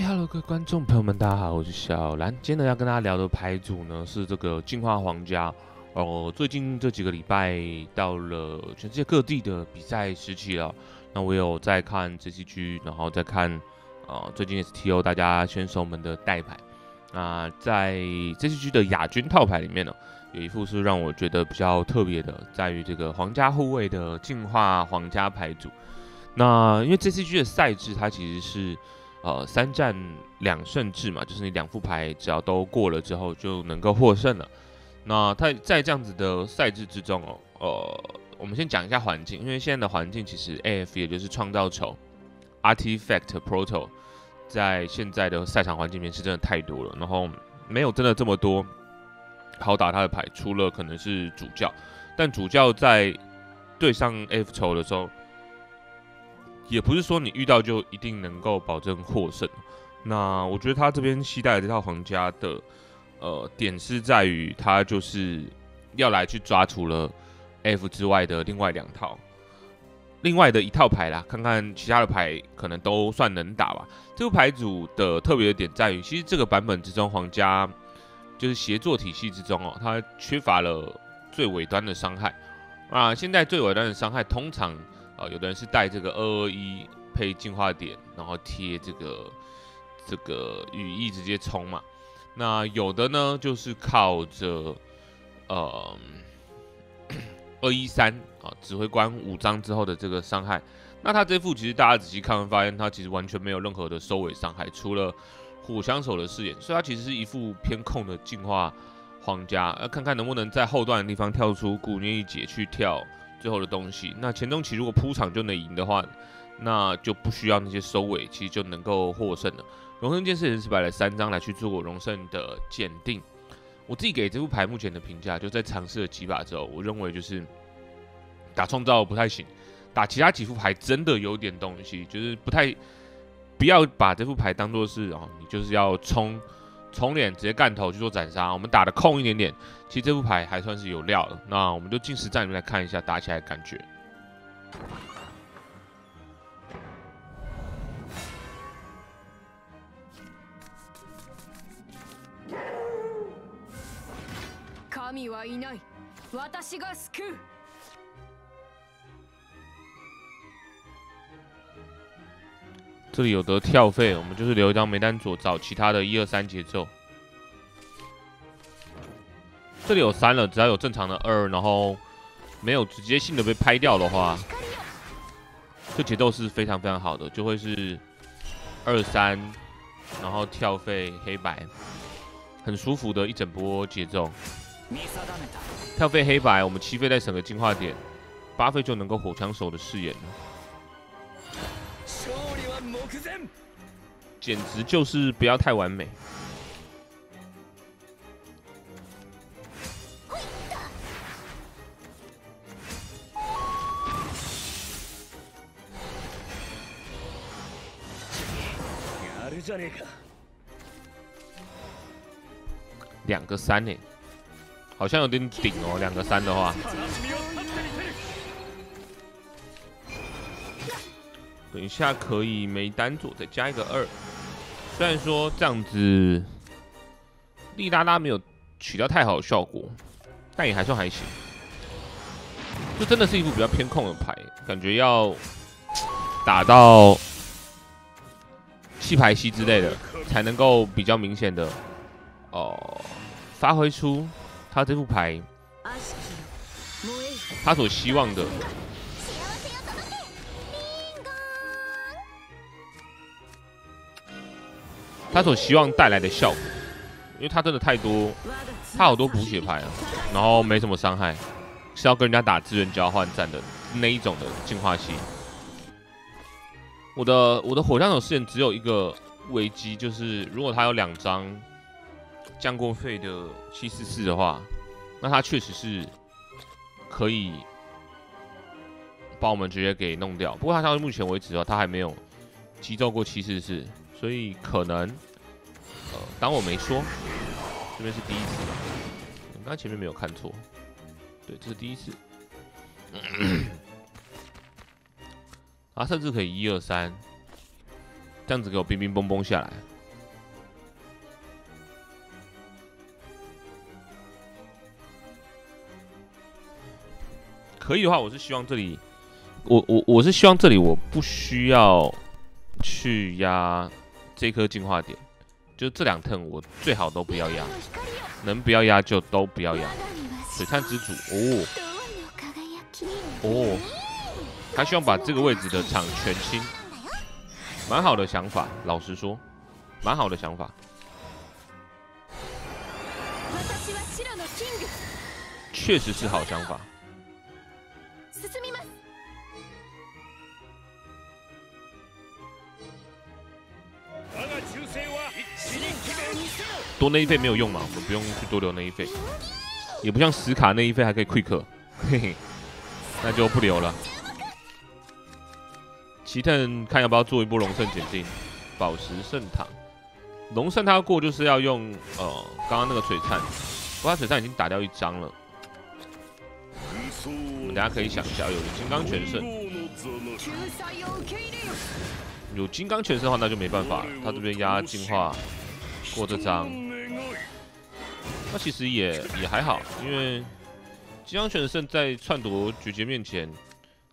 嗨 ，Hello， 各位观众朋友们，大家好，我是小蓝。今天呢要跟大家聊的牌组呢是这个进化皇家。最近这几个礼拜到了全世界各地的比赛时期了。那我有在看 JCG， 然后再看最近 STO 大家选手们的带牌。那在 JCG 的亚军套牌里面呢，有一副是让我觉得比较特别的，在于这个皇家护卫的进化皇家牌组。那因为 JCG 的赛制它其实是3战2胜制嘛，就是你2副牌只要都过了之后就能够获胜了。那它在这样子的赛制之中哦，我们先讲一下环境，因为现在的环境其实 AF 也就是创造球 Artifact Proto 在现在的赛场环境里面是真的太多了，然后没有真的这么多好打他的牌，除了可能是主教，但主教在对上 AF 球的时候。也不是说你遇到就一定能够保证获胜。那我觉得他这边期待的这套皇家的点是在于，他就是要来去抓除了 F 之外的另外的一套牌啦，看看其他的牌可能都算能打吧。这个牌组的特别的点在于，其实这个版本之中，皇家就是协作体系之中哦，它缺乏了最尾端的伤害。啊，现在最尾端的伤害通常。有的人是带这个221配进化点，然后贴这个羽翼直接冲嘛。那有的呢，就是靠着213啊指挥官5张之后的这个伤害。那他这副其实大家仔细看发现，他其实完全没有任何的收尾伤害，除了火枪手的视野，所以他其实是一副偏控的进化皇家。看看能不能在后段的地方跳出古涅一姐去跳。最后的东西，那前中期如果铺场就能赢的话，那就不需要那些收尾，其实就能够获胜了。荣胜剑士也是摆了3张来去做荣胜的鉴定。我自己给这副牌目前的评价，就在尝试了几把之后，我认为就是打创造不太行，打其他几副牌真的有点东西，就是不要把这副牌当做是你就是要冲脸直接干头去做斩杀，我们打的空一点点，其实这副牌还算是有料的。那我们就进10战里面来看一下打起来的感觉。神はいない。私が救う。这里有得跳费，我们就是留一张梅丹佐找其他的123节奏。这里有3了，只要有正常的2，然后没有直接性的被拍掉的话，这节奏是非常非常好的，就会是2、3，然后跳费黑白，很舒服的一整波节奏。跳费黑白，我们7费再省个进化点，8费就能够火枪手的视野了。简直就是不要太完美。2个3呢，好像有点顶哦。2个3的话。等一下可以梅丹佐再加一个2，虽然说这样子利拉拉没有取到太好的效果，但也还算还行。这真的是一副比较偏控的牌，感觉要打到7排7之类的，才能够比较明显的发挥出他这副牌他所希望的。他所希望带来的效果，因为他真的太多，他好多补血牌了，然后没什么伤害，是要跟人家打资源交换战的那一种的进化系。我的火枪手视野只有一个危机，就是如果他有2张降过费的744的话，那他确实是可以把我们直接给弄掉。不过他到目前为止啊，他还没有击中过744。所以可能，当我没说，这边是第一次吧？刚刚前面没有看错，对，这是第一次。甚至可以123，这样子给我冰冰崩崩下来。可以的话，我是希望这里，我是希望这里我不需要去压这颗进化点，就这两 turn 我最好都不要压，能不要压就都不要压。水炭之主，哦哦，他希望把这个位置的场全清，蛮好的想法，老实说，蛮好的想法。确实是好想法。 多那一费没有用嘛，我们不用去多留那一费，也不像史卡那一费还可以 quick， 嘿嘿，那就不留了。奇腾看要不要做一波龙圣检定，宝石圣堂，龙圣他过就是要用刚刚那个璀璨，不过他璀璨已经打掉一张了。 我们等下可以想一下，有金刚全胜，有金刚全胜的话，那就没办法。他这边压进化过这张，那其实也还好，因为金刚全胜在篡夺绝劫面前，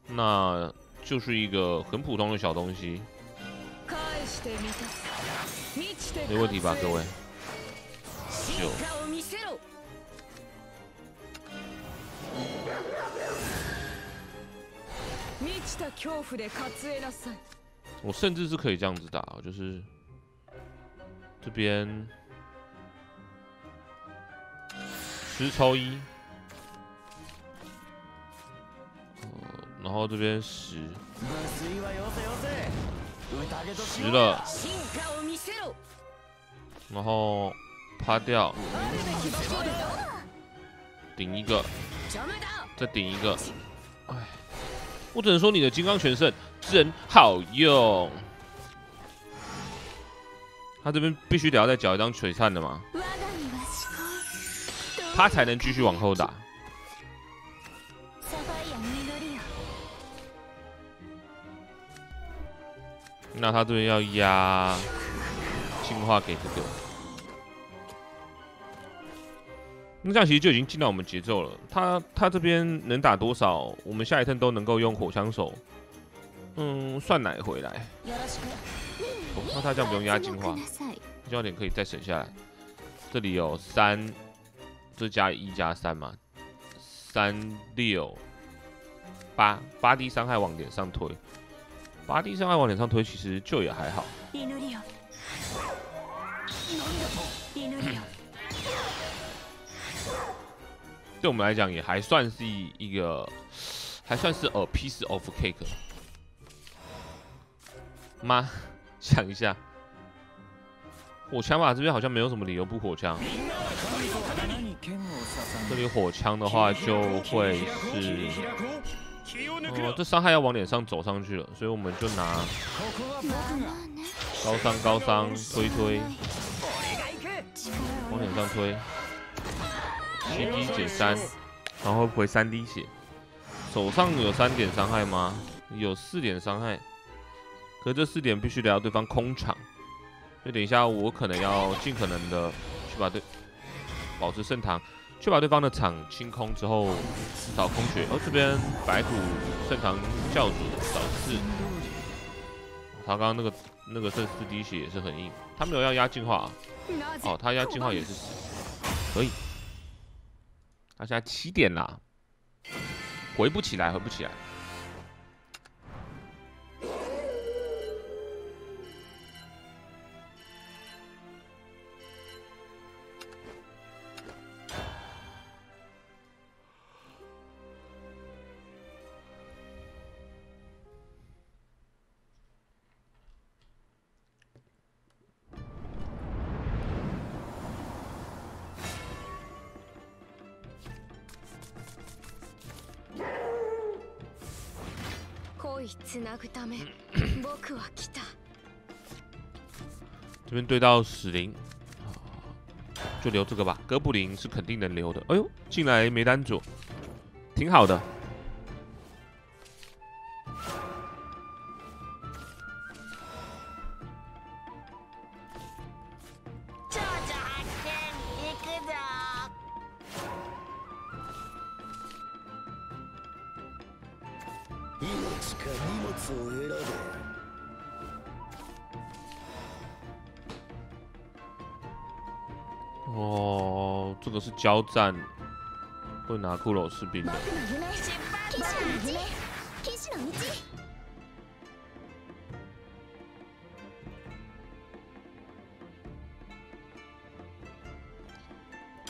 那就是一个很普通的小东西，没问题吧，各位？九。 我甚至是可以这样子打，就是这边十抽一，然后这边十了，然后趴掉，顶一个，再顶一个，哎。 我只能说你的金刚全胜真好用，他这边必须得要再缴一张璀璨的嘛，他才能继续往后打。那他这边要压进化给这个，那这样其实就已经进到我们节奏了。他这边能打多少？我们下一 turn 都能够用火枪手，酸奶回来。那他这样不用压进化，这样点可以再省下来。这里有3，这加1加3嘛，3、6、8，8D 伤害往脸上推，8D 伤害往脸上推，其实就也还好。对我们来讲也还算是一个，还算是a piece of cake。妈，想一下，火枪吧，这边好像没有什么理由不火枪。这里火枪的话就会是，这伤害要往脸上走上去了，所以我们就拿高伤推，往脸上推。 7D 减3，然后回3D 血。手上有3点伤害吗？有4点伤害，可这4点必须得要对方空场。所以等一下我可能要尽可能的去把对保持圣堂，去把对方的场清空之后找空血。哦，这边白骨圣堂教主找4，他刚刚那个剩4滴血也是很硬，他没有要压进化啊。哦，他压进化也是可以。 他现在7点啦，回不起来，回不起来。这边对到死灵，就留这个吧。哥布林是肯定能留的。哎呦，进来没单左，挺好的。命か荷物を選べ。 哦，这个是交战会拿骷髅士兵的。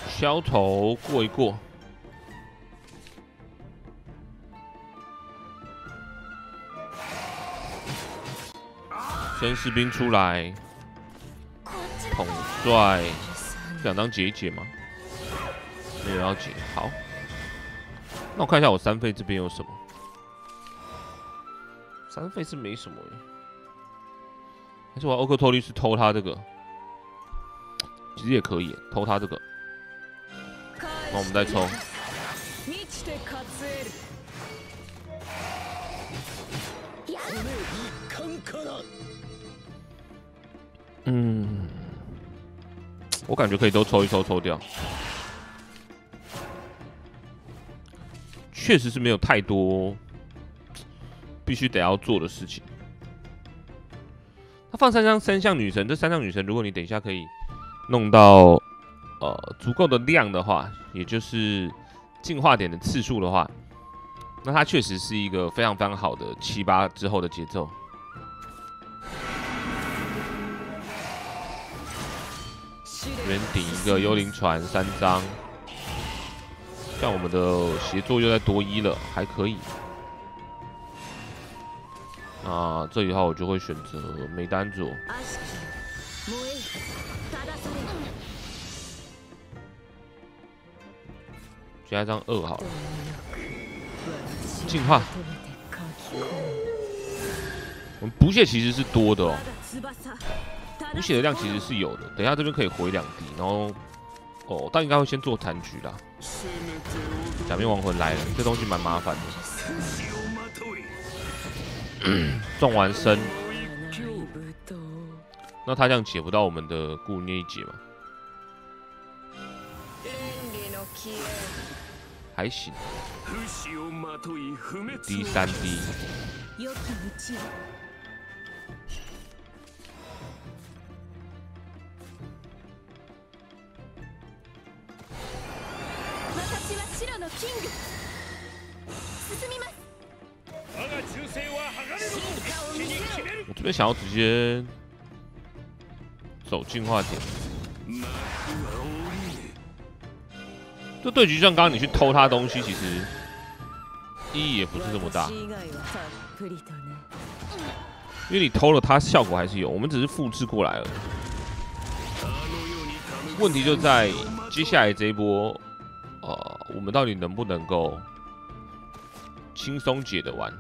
削头过一过。先士兵出来，统帅。 想当解一解吗？没有要解，好。那我看一下我三费这边有什么。三费是没什么耶，还是我欧克托律师偷他这个？其实也可以偷他这个。那我们再抽。嗯。 我感觉可以都抽一抽，抽掉。确实是没有太多必须得要做的事情。他放三项女神，这三项女神，如果你等一下可以弄到足够的量的话，也就是进化点的次数的话，那它确实是一个非常非常好的7、8之后的节奏。 原顶一个幽灵船3张，像我们的协作又在多1了，还可以。啊，这里的话我就会选择梅丹佐。加一张2好了，进化。我们补血其实是多的哦。 补血的量其实是有的，等一下这边可以回2滴，然后哦，但应该会先做残局啦。假面亡魂来了，这东西蛮麻烦的。撞完身，那他这样解不到我们的顾念一解嘛？还行。D3D。 我这边想要直接走进化点。这对局上刚刚你去偷他东西，其实意义也不是这么大，因为你偷了他，效果还是有，我们只是复制过来了。问题就在接下来这一波。 我们到底能不能够轻松解得完？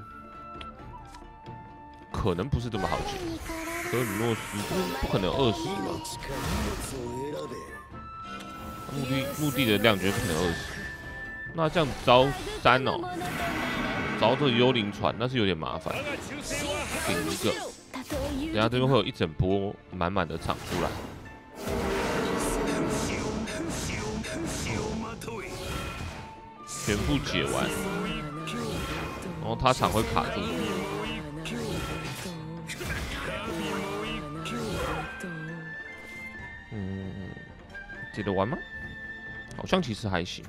可能不是这么好解。科鲁诺斯不可能20嘛？墓地的量绝对不可能20。那这样招3哦，招这幽灵船那是有点麻烦。顶一个，等下这边会有一整波满满的场出来。 全部解完，然后他场会卡住。嗯，解得完吗？好像其实还行。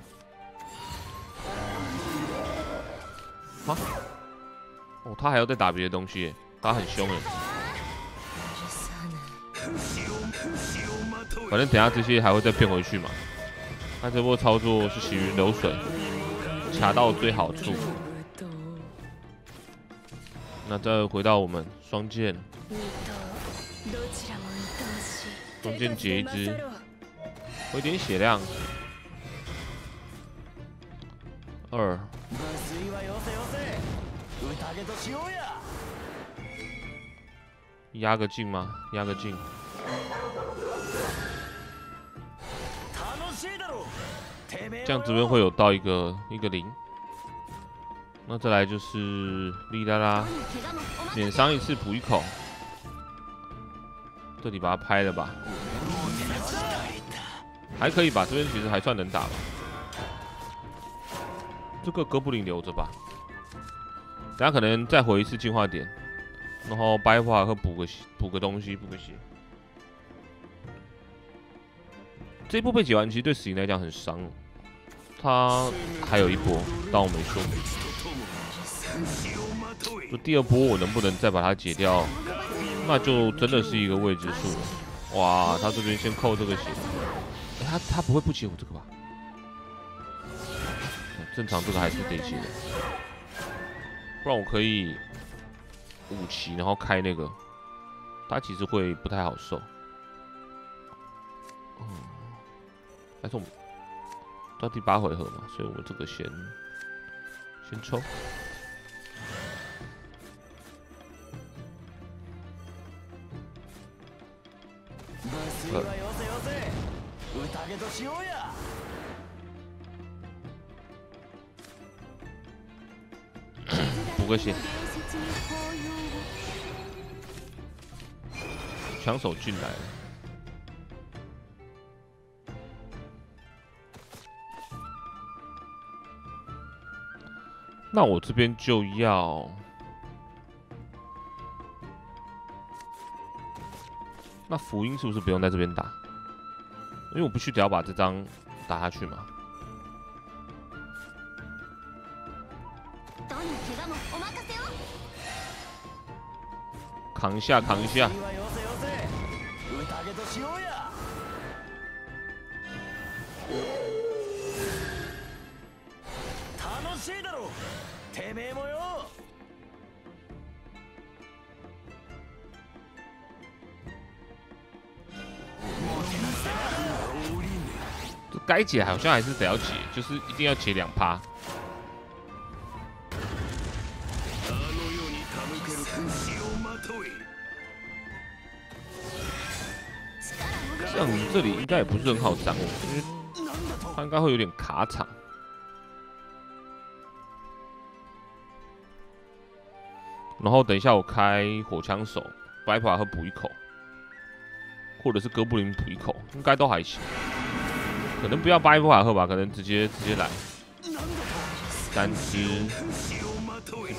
啊？哦，他还要再打别的东西，他很凶哎。反正等下这些还会再变回去嘛。那这波操作是行云流水。 卡到最好处。那再回到我们双剑，双剑截一只，有点血量。2。压个镜吗？压个镜。 这样这边会有到一个0，那再来就是利拉拉，免伤一次补一口，这里把它拍了吧，还可以吧，这边其实还算能打吧，这个哥布林留着吧，等下可能再回一次进化点，然后白化和补个东西，补个血。这一波被解完，其实对死灵来讲很伤。他还有一波，当我没说。就第二波我能不能再把它解掉，那就真的是一个未知数了。哇，他这边先扣这个血，欸、他不会不解我这个吧？正常这个还是得解的。 不然我可以五骑，然后开那个，他其实会不太好受。嗯，但是我们到第8回合嘛，所以我们这个先抽。补个血，抢手进来了。那我这边就要，那福音是不是不用在这边打？因为我必须得要把这张打下去嘛。 扛一下，扛一下！这该解好像还是得要解，就是一定要解2%。 像你这里应该也不是很好掌握，因为他应该会有点卡场。然后等一下我开火枪手，白袍和补一口，或者是哥布林补一口，应该都还行。可能不要白袍和吧，可能直接来3只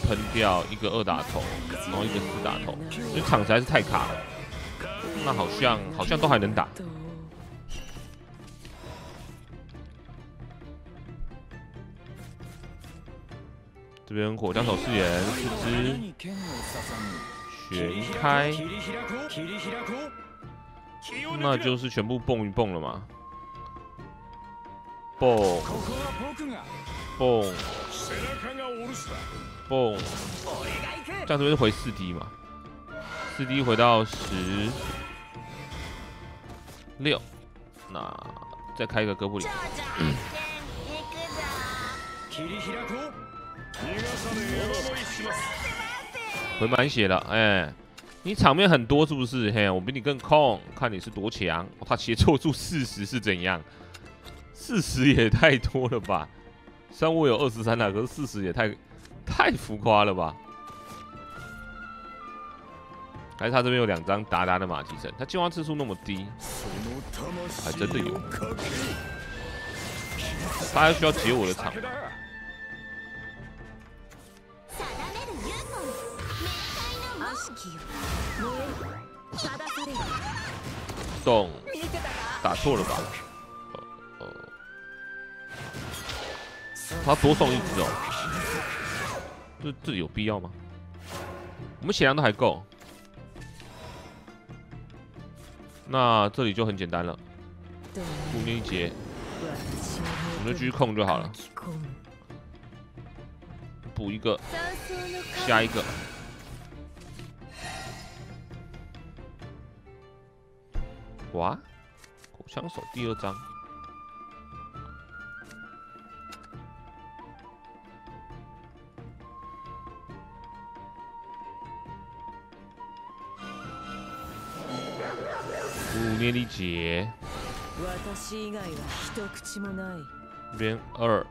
喷掉一个2打头，然后一个4打头，因为场实在是太卡了。 那好像都还能打。这边火枪手4眼，4只，血一开，那就是全部蹦一蹦了嘛，蹦，蹦，蹦，这样这边是回4D嘛，4D回到10、6，那再开一个哥布林。回满血了，哎，你场面很多是不是？嘿，我比你更空，看你是多强。哦、他协凑住40是怎样？40也太多了吧？虽然我有23了，可是40也太浮夸了吧？还是他这边有2张达的马蹄神，他进化次数那么低，还真的有。他还需要解我的场。动，打错了吧？他多送1只哦，这有必要吗？我们血量都还够。 那这里就很简单了，固定一节，我们就继续控就好了。补一个，下一个。哇，口枪手第2张。捏力解，这边2，2，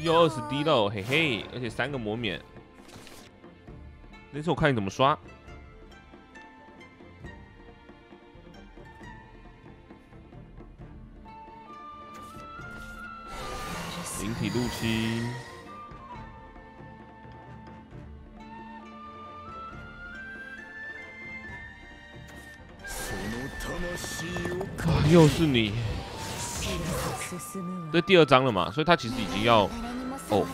又20D 了，嘿嘿，而且3个魔免，那次我看你怎么刷。体入侵。啊，又是你！这第二章了嘛，所以他其实已经要哦。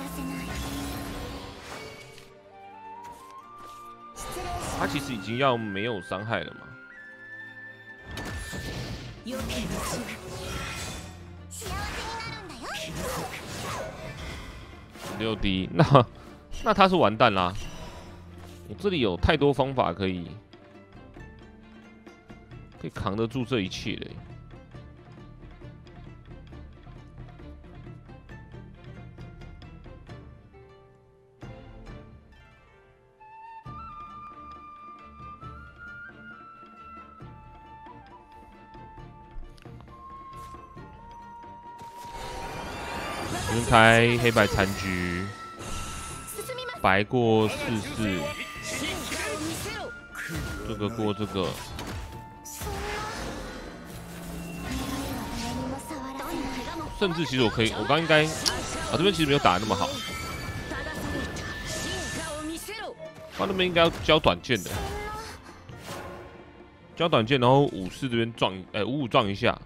他其实已经要没有伤害了嘛？16D，那他是完蛋啦！我这里有太多方法可以扛得住这一切的。开黑白残局，白过44，这个过这个。甚至其实我可以，我刚应该这边其实没有打那么好，他那边应该要交短剑的，交短剑，然后54这边撞，55撞一下，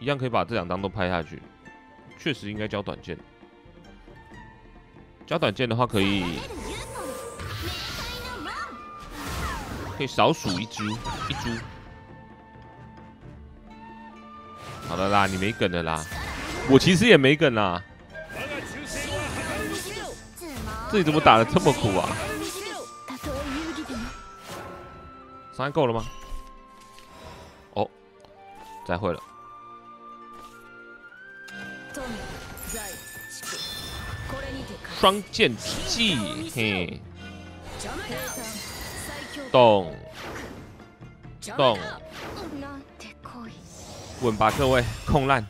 一样可以把这两张都拍下去。确实应该交短剑。 加短剑的话，可以少数一株。好了啦，你没梗了啦，我其实也没梗啦。自己怎么打得这么苦啊？伤害够了吗？哦，再会了。 双剑之技，嘿，动动，滚吧各位，控烂！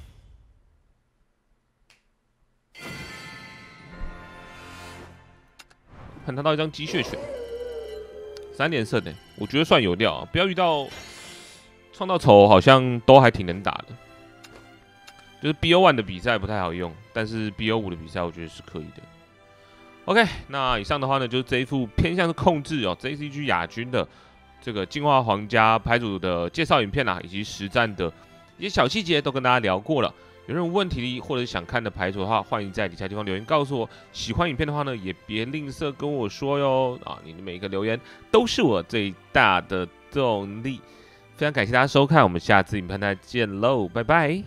看他到一张机械拳，3连胜呢，我觉得算有料啊。不要遇到创造丑，好像都还挺能打的。就是 BO1 的比赛不太好用，但是 BO5 的比赛我觉得是可以的。 OK， 那以上的话呢，就是这一副偏向是控制哦 JCG 亚军的这个进化皇家牌组的介绍影片啦，以及实战的一些小细节都跟大家聊过了。有任何问题或者想看的牌组的话，欢迎在底下地方留言告诉我。喜欢影片的话呢，也别吝啬跟我说哟啊，你的每一个留言都是我最大的动力。非常感谢大家收看，我们下次影片再见喽，拜拜。